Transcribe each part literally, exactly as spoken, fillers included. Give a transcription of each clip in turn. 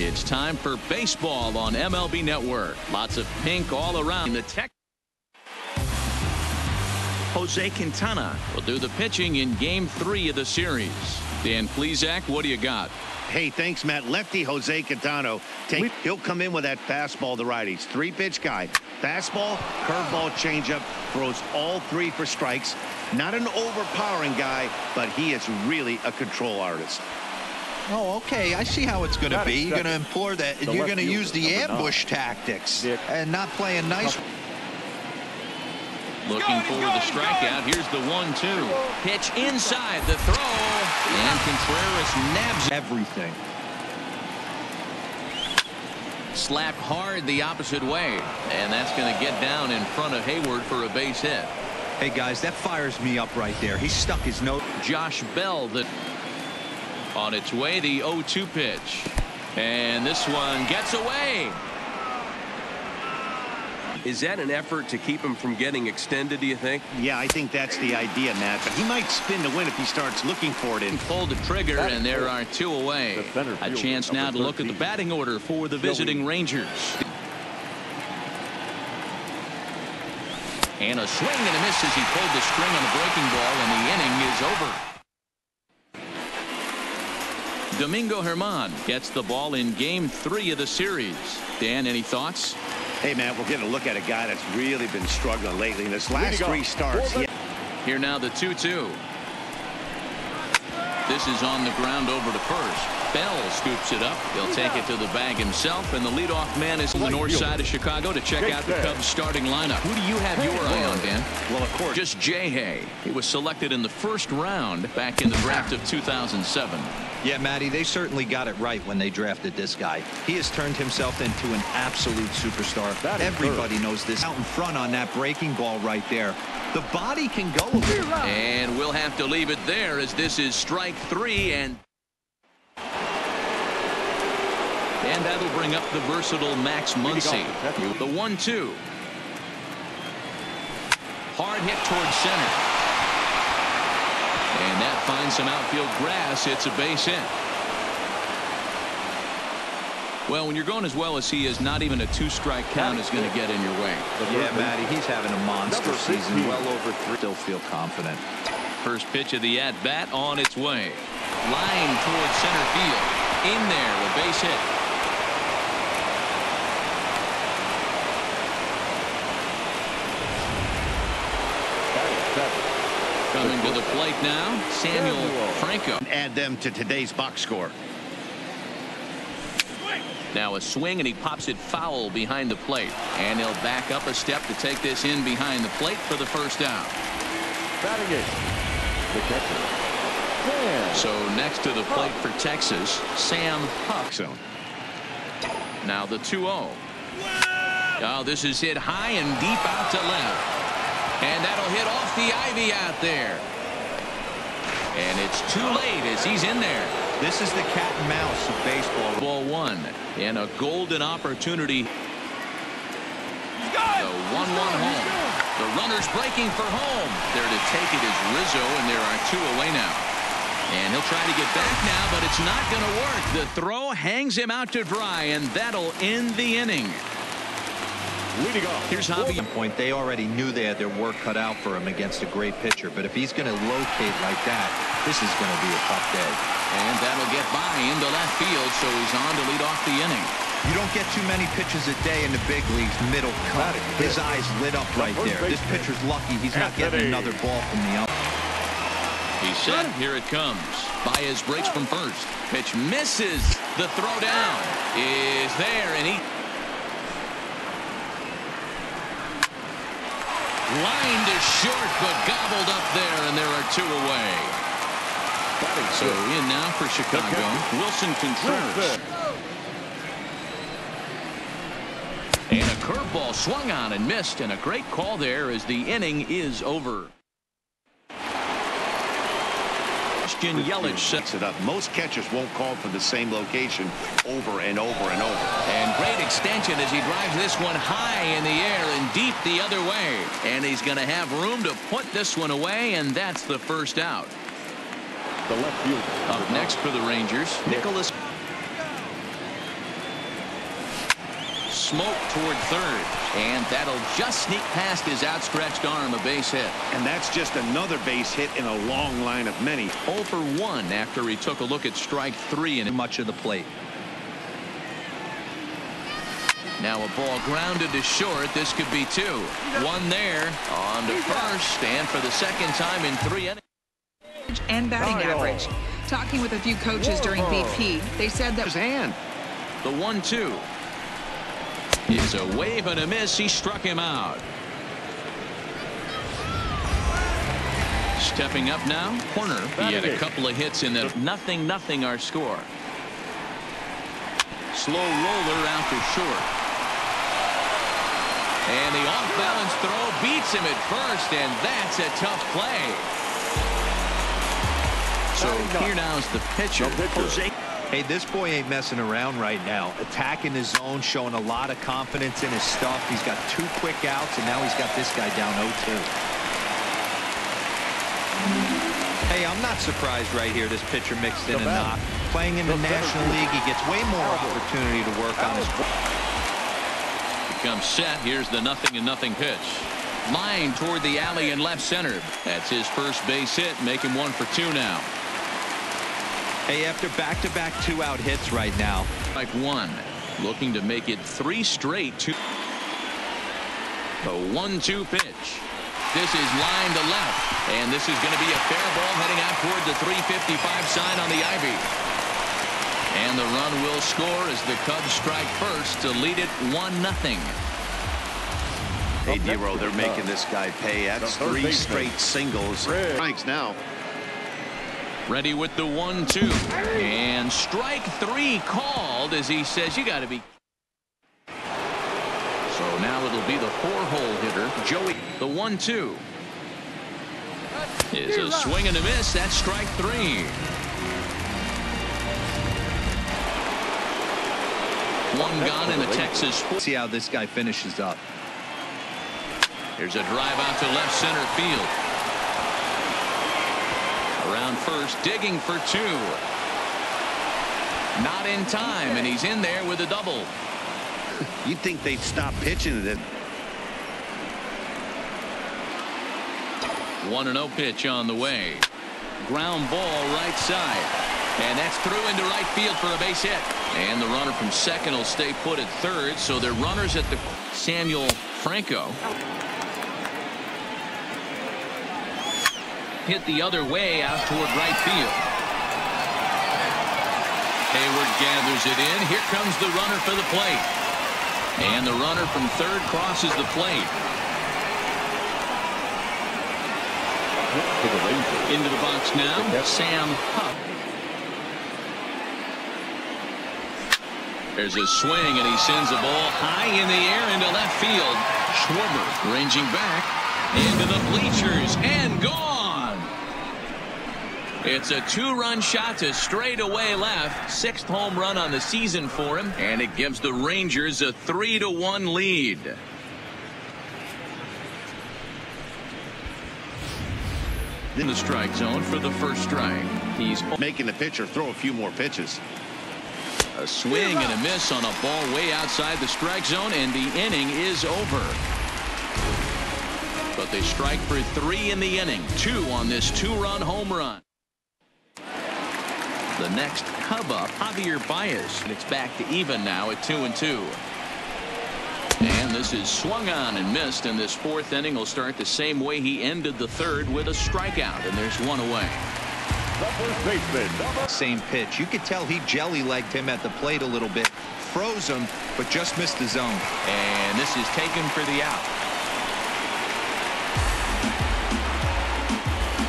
It's time for baseball on M L B Network. Lots of pink all around. The tech. Jose Quintana will do the pitching in game three of the series. Dan Fleszak, what do you got? Hey, thanks, Matt. Lefty Jose Quintana. Take, he'll come in with that fastball to righties. Three-pitch guy. Fastball, curveball, changeup. Throws all three for strikes. Not an overpowering guy, but he is really a control artist. Oh, okay. I see how it's going to be. You're going to employ that. You're going to use the ambush tactics and not playing nice. Looking for the strikeout. Here's the one two. Pitch inside the throw. And Contreras nabs everything. Slap hard the opposite way. And that's going to get down in front of Hayward for a base hit. Hey, guys, that fires me up right there. He stuck his nose. Josh Bell that on its way, the oh two pitch. And this one gets away. Is that an effort to keep him from getting extended, do you think? Yeah, I think that's the idea, Matt. But he might spin to win if he starts looking for it. And pull the trigger, that's and there cool. are two away. A chance now to look at the batting order for the visiting Rangers. And a swing and a miss as he pulled the string on the breaking ball, and the inning is over. Domingo Germán gets the ball in game three of the series. Dan, any thoughts? Hey, man, we're getting a look at a guy that's really been struggling lately in this last three starts. Here now, the two two. This is on the ground over to first. Bell scoops it up. He'll take it to the bag himself, and the leadoff man is on the north side of Chicago to check out the Cubs starting lineup. Who do you have your eye on, Dan? Well, of course, just Jay Hay. He was selected in the first round back in the draft of two thousand seven. Yeah, Matty, they certainly got it right when they drafted this guy. He has turned himself into an absolute superstar. Everybody knows this. Out in front on that breaking ball right there. The body can go. And we'll have to leave it there as this is strike three and... And that'll bring up the versatile Max Muncy. The one two. Hard hit towards center. And that finds some outfield grass. It's a base hit. Well, when you're going as well as he is, not even a two-strike count is going to get in your way. Yeah, Matty, he's having a monster season. Well over three. Still feel confident. First pitch of the at-bat on its way. Line towards center field. In there, a base hit. Coming to the plate now, Samuel Franco. Add them to today's box score. Now a swing, and he pops it foul behind the plate. And he'll back up a step to take this in behind the plate for the first down. Batting it, the catcher. So next to the plate for Texas, Sam Huff. So. Now the two oh. Oh, this is hit high and deep out to left. And that'll hit off the ivy out there. And it's too late as he's in there. This is the cat and mouse of baseball. Ball one. And a golden opportunity. He's got it. The one one home. The runner's breaking for home. There to take it is Rizzo, and there are two away now. And he'll try to get back now, but it's not going to work. The throw hangs him out to dry, and that'll end the inning. Here's Javier. Point, they already knew they had their work cut out for him against a great pitcher, but if he's going to locate like that, this is going to be a tough day. And that'll get by into left field, so he's on to lead off the inning. You don't get too many pitches a day in the big leagues. Middle cut. His eyes lit up right there. This pitcher's lucky he's not getting another ball from the out. He's set. Here it comes. Baez breaks from first. Pitch misses. The throw down is there, and he... Line to short, but gobbled up there, and there are two away. So in now for Chicago, Willson Contreras. And a curveball swung on and missed, and a great call there as the inning is over. Christian Yelich sets it up. Most catchers won't call for the same location over and over and over. And great extension as he drives this one high in the air and deep the other way. And he's going to have room to put this one away, and that's the first out. The left fielder. Up next for the Rangers, Nicholas. smoke toward third, and that'll just sneak past his outstretched arm, a base hit. And that's just another base hit in a long line of many. oh for one after he took a look at strike three and much of the plate. Now a ball grounded to short. This could be two. One there on to first, and for the second time in three innings. And batting average. Talking with a few coaches during B P, they said that his hand. The one two is a wave and a miss. He struck him out. Stepping up now, Horner. He had a couple of hits in that. Nothing, nothing. Our score. Slow roller out to short. And the off-balance throw beats him at first, and that's a tough play. So here now's the pitcher. Jose. Hey, this boy ain't messing around right now. Attacking his zone, showing a lot of confidence in his stuff. He's got two quick outs, and now he's got this guy down oh two. Hey, I'm not surprised right here this pitcher mixed in and not. Playing in the National League, he gets way more opportunity to work on his ball. Comes set. Here's the nothing and nothing pitch. Line toward the alley and left center. That's his first base hit, making one for two now. Hey, after back-to-back two-out hits right now. Like one, looking to make it three straight. Two. The one two pitch. This is line to left, and this is going to be a fair ball heading out toward the three fifty-five sign on the Ivy. And the run will score as the Cubs strike first to lead it one nothing. Hey, Dero, they're making this guy pay. That's three straight singles. Strikes now. Ready with the one two. And strike three called as he says, you got to be. So now it'll be the four-hole hitter, Joey. The one two is a swing and a miss. That's strike three. One gone in the Texas. See how this guy finishes up. Here's a drive out to left center field. Around first, digging for two. Not in time, and he's in there with a double. You'd think they'd stop pitching it. one oh pitch on the way. Ground ball right side. And that's through into right field for a base hit. And the runner from second will stay put at third. So they're runners at the Samuel Franco. Hit the other way out toward right field. Hayward gathers it in. Here comes the runner for the plate. And the runner from third crosses the plate. Into the box now, Sam Huff. There's a swing, and he sends the ball high in the air into left field. Schwarber ranging back into the bleachers and gone. It's a two-run shot to straightaway left. Sixth home run on the season for him, and it gives the Rangers a three to one lead. In the strike zone for the first strike. He's making the pitcher throw a few more pitches. A swing and a miss on a ball way outside the strike zone, and the inning is over. But they strike for three in the inning, two on this two-run home run. The next Cub up, Javier Baez, and it's back to even now at two and two. And this is swung on and missed, and this fourth inning will start the same way he ended the third, with a strikeout, and there's one away. Same pitch. You could tell he jelly-legged him at the plate a little bit. Froze him, but just missed the zone. And this is taken for the out.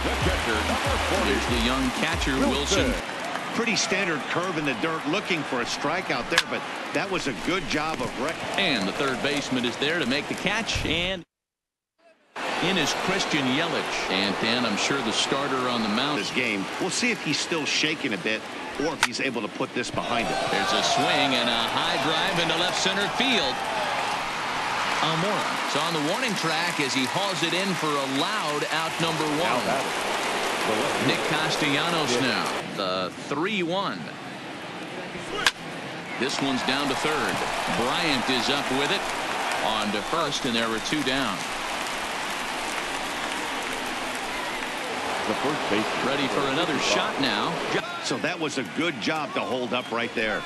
The catcher, number forty. There's the young catcher, Willson. Pretty standard curve in the dirt, looking for a strikeout there, but that was a good job of rec. And the third baseman is there to make the catch, and in is Christian Yelich. And Dan, I'm sure the starter on the mound this game. We'll see if he's still shaking a bit or if he's able to put this behind him. There's a swing and a high drive into left center field. Almora is on the warning track as he hauls it in for a loud out number one. Nick Castellanos now. The three one. This one's down to third. Bryant is up with it. On to first, and there were two down. The first base ready for another shot now. So that was a good job to hold up right there.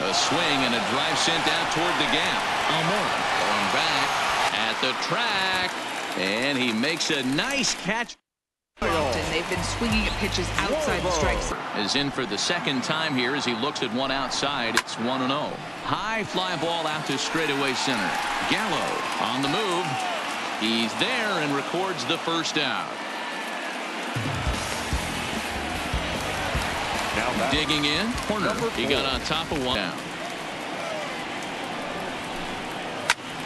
A swing and a drive sent out toward the gap. Almora going back at the track, and he makes a nice catch. Often they've been swinging at pitches outside the strike zone. Is in for the second time here as he looks at one outside. It's one and oh. High fly ball out to straightaway center. Gallo on the move. He's there and records the first out. Digging in, corner. He got on top of one. Down.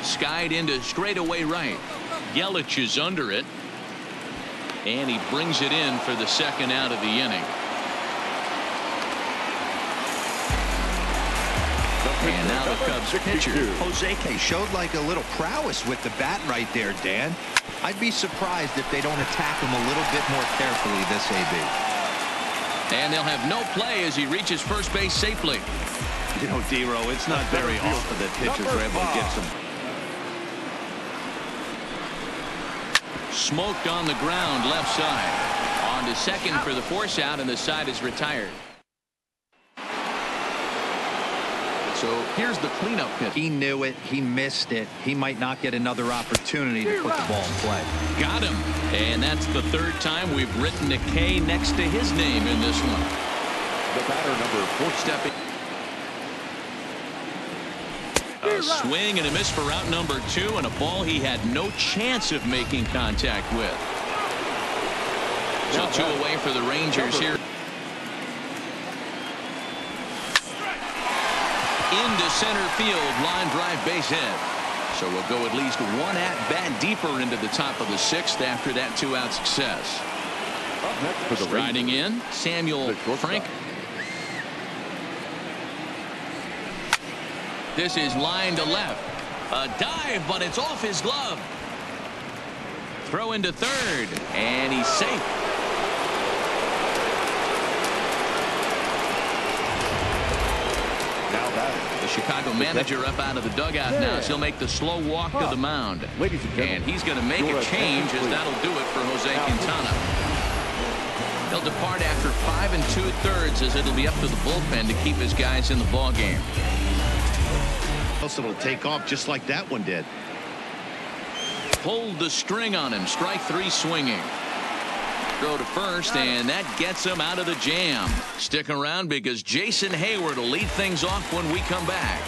Skied into straightaway right. Yelich is under it. And he brings it in for the second out of the inning. And now the Cubs pitcher. Jose Quintana showed like a little prowess with the bat right there, Dan. I'd be surprised if they don't attack him a little bit more carefully this A B. And they'll have no play as he reaches first base safely. You know, D-Row, it's not very often that pitchers are able to get some. Smoked on the ground left side. On to second for the force out, and the side is retired. So here's the cleanup pitch. He knew it. He missed it. He might not get another opportunity to put the ball in play. Got him. And that's the third time we've written a K next to his name in this one. The batter number four stepping. A swing and a miss for route number two, and a ball he had no chance of making contact with. So two away for the Rangers here. Into center field, line drive, base hit. So we'll go at least one at-bat deeper into the top of the sixth after that two-out success. Riding in, Samuel Franco. This is line to left. A dive, but it's off his glove. Throw into third, and he's safe. The Chicago manager up out of the dugout now as he'll make the slow walk to the mound. And he's going to make a change, as that'll do it for Jose Quintana. He'll depart after five and two-thirds, as it'll be up to the bullpen to keep his guys in the ballgame. It'll take off just like that one did. Pulled the string on him. Strike three swinging. Throw to first, and that gets him out of the jam. Stick around, because Jason Hayward will lead things off when we come back.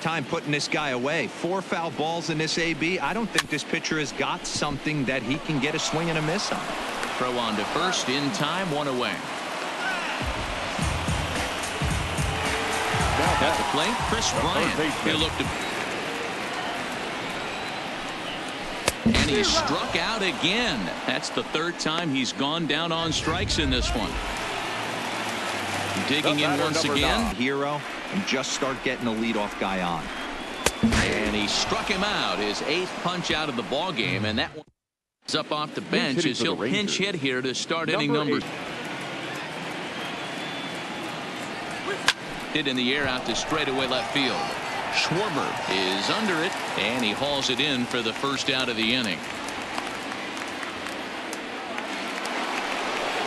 Time putting this guy away. Four foul balls in this A B. I don't think this pitcher has got something that he can get a swing and a miss on. Throw on to first in time, one away. At the plate, Kris Bryant. He'll look to. And he's struck out again. That's the third time he's gone down on strikes in this one. Digging in once again. Hero, and just start getting the leadoff guy on. And he struck him out, his eighth punch out of the ball game, and that one is up off the bench as he'll pinch hit here to start inning number. Hit in the air out to straightaway left field. Schwarber is under it, and he hauls it in for the first out of the inning.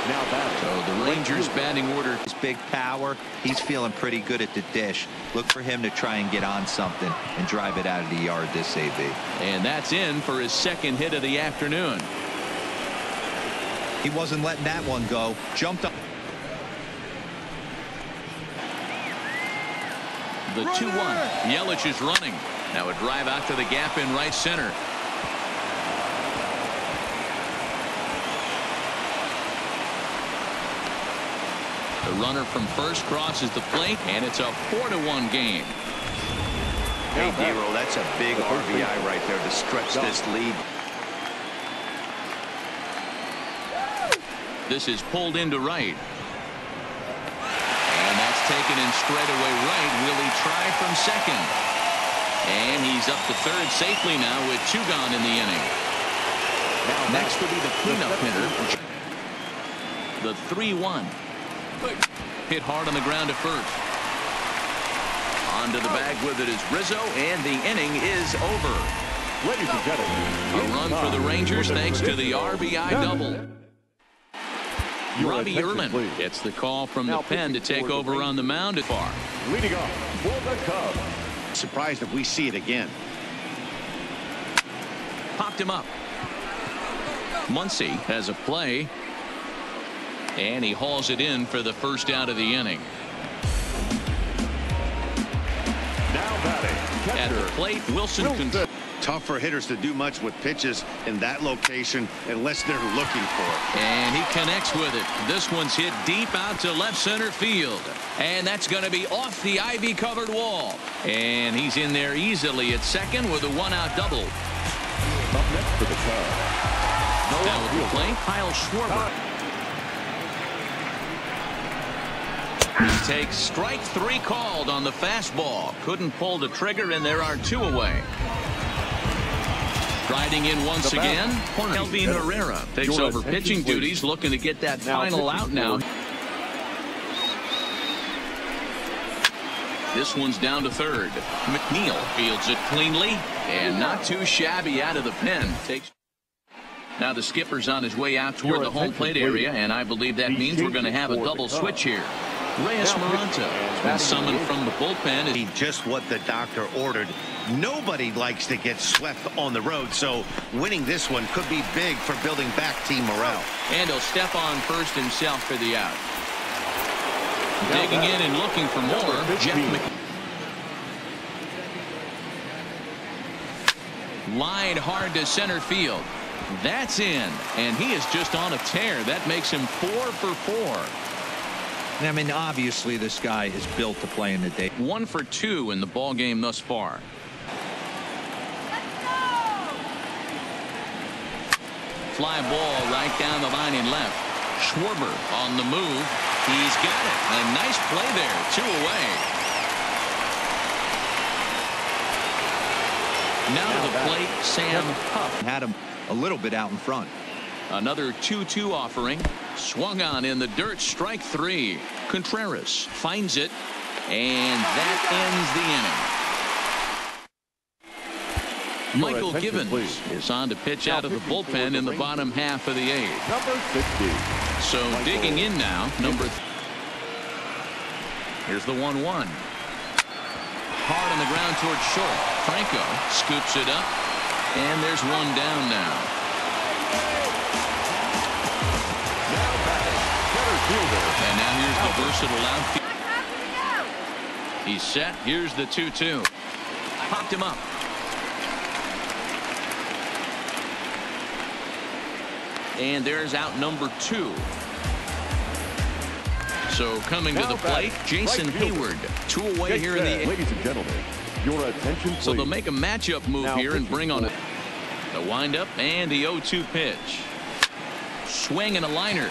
Now back to the Rangers batting order. His big power. He's feeling pretty good at the dish. Look for him to try and get on something and drive it out of the yard this A B. And that's in for his second hit of the afternoon. He wasn't letting that one go. Jumped up. The two one. Yelich is running. Now a drive out to the gap in right center. The runner from first crosses the plate, and it's a four to one game. Hey, D-Row, that's a big R B I right there to stretch this lead. This is pulled into right. Taken in straightaway right. Will he try from second? And he's up to third safely now with two gone in the inning. Now next will be the cleanup hitter. The three one. Hit hard on the ground at first. Gone to the bag with it is Rizzo, and the inning is over. Ladies and gentlemen, a run for the Rangers thanks to the R B I double. Robbie Erlin gets the call from the pen to take over on the mound at far. Leading off for the Cubs. Surprised if we see it again. Popped him up. Muncy has a play, and he hauls it in for the first out of the inning. At the plate, Willson Contreras. Tough for hitters to do much with pitches in that location unless they're looking for it. And he connects with it. This one's hit deep out to left center field. And that's going to be off the ivy-covered wall. And he's in there easily at second with a one-out double. Up next for the Cubs. No now with the play, Kyle Schwarber. He takes strike three called on the fastball. Couldn't pull the trigger, and there are two away. Riding in once again, Kelvin Herrera takes over pitching duties, looking to get that final out now. This one's down to third. McNeil fields it cleanly, and not too shabby out of the pen. Takes. Now the skipper's on his way out toward the home plate area, and I believe that means we're going to have a double switch here. Reyes Maranta has been summoned from the bullpen. He just what the doctor ordered. Nobody likes to get swept on the road, so winning this one could be big for building back team morale. And he'll step on first himself for the out. Digging in and looking for more, Jeff McNeil. Lined hard to center field. That's in, and he is just on a tear. That makes him four for four. I mean, obviously, this guy is built to play in the day. One for two in the ball game thus far. Fly ball right down the line and left. Schwarber on the move. He's got it. A nice play there. Two away. Now to the plate, Sam Huff. Had him a little bit out in front. Another two two offering. Swung on in the dirt. Strike three. Contreras finds it. And that ends the inning. Michael Gibbons is on to pitch out of the bullpen in the bottom half of the eighth. Number fifty. So digging in now, number three. Here's the one one. Hard on the ground towards short. Franco scoops it up. And there's one down now. And now here's the versatile outfield. He's set. Here's the two two. Popped him up. And there's out number two. So coming to the plate, Jason Hayward. Two away here in the eighth. Ladies and gentlemen, your attention, please. So they'll make a matchup move here and bring on it. The windup and the oh two pitch. Swing and a liner.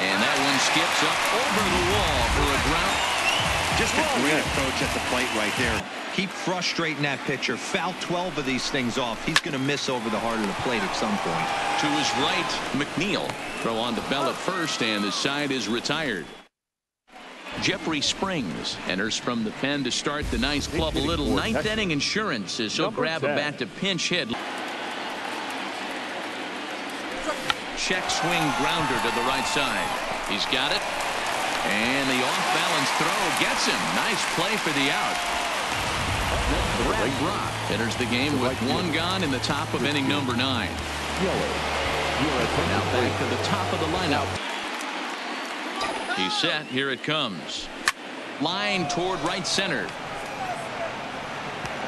And that one skips up over the wall for a ground. Just a great approach at the plate right there. Keep frustrating that pitcher. Foul twelve of these things off. He's going to miss over the heart of the plate at some point. To his right, McNeil. Throw on to Bell at first, and his side is retired. Jeffrey Springs enters from the pen to start the nice club a little. Ninth inning insurance is so grab a bat to pinch hit. Check swing grounder to the right side. He's got it. And the off-balance throw gets him. Nice play for the out. Brad Brock enters the game with one gone in the top of inning number nine. Now back to the top of the lineup. He's set. Here it comes. Line toward right center.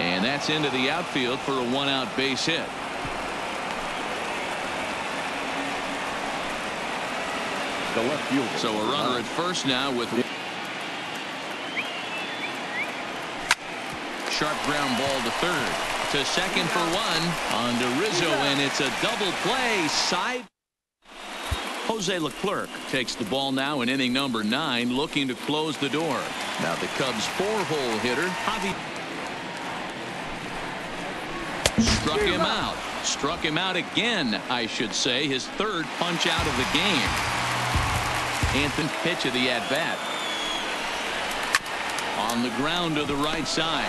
And that's into the outfield for a one-out base hit. The left field. So a runner at first now with sharp ground ball to third, to second for one on to Rizzo, and it's a double play side. Jose Leclerc takes the ball now in inning number nine, looking to close the door. Now the Cubs four-hole hitter Javier struck him out, struck him out again. I should say his third punch out of the game. Anthony pitch of the at bat. On on the ground to the right side.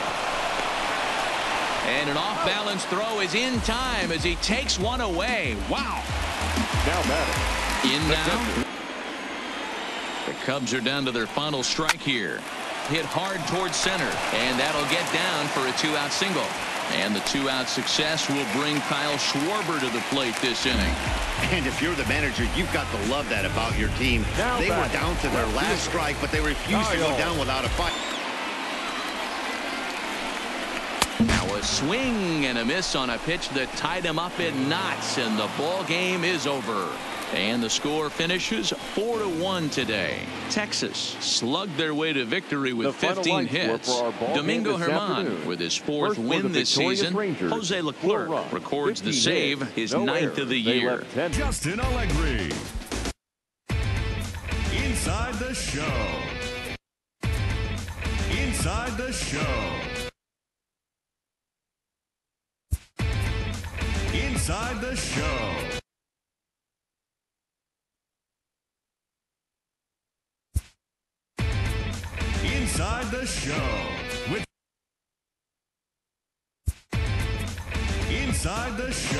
And an off-balance throw is in time as he takes one away. Wow. Now batter. In now. The Cubs are down to their final strike here. Hit hard towards center, and that'll get down for a two-out single. And the two-out success will bring Kyle Schwarber to the plate this inning. And if you're the manager, you've got to love that about your team. Now they back. were down to their last strike, but they refused oh, to go yo. down without a fight. Now a swing and a miss on a pitch that tied him up in knots, and the ball game is over. And the score finishes four to one today. Texas slugged their way to victory with fifteen hits. Domingo Germán with his fourth win this season. Jose Leclerc records the save, his ninth of the year. Justin Allegri inside the show. Inside the show. Inside the show. Inside the show with Inside the show.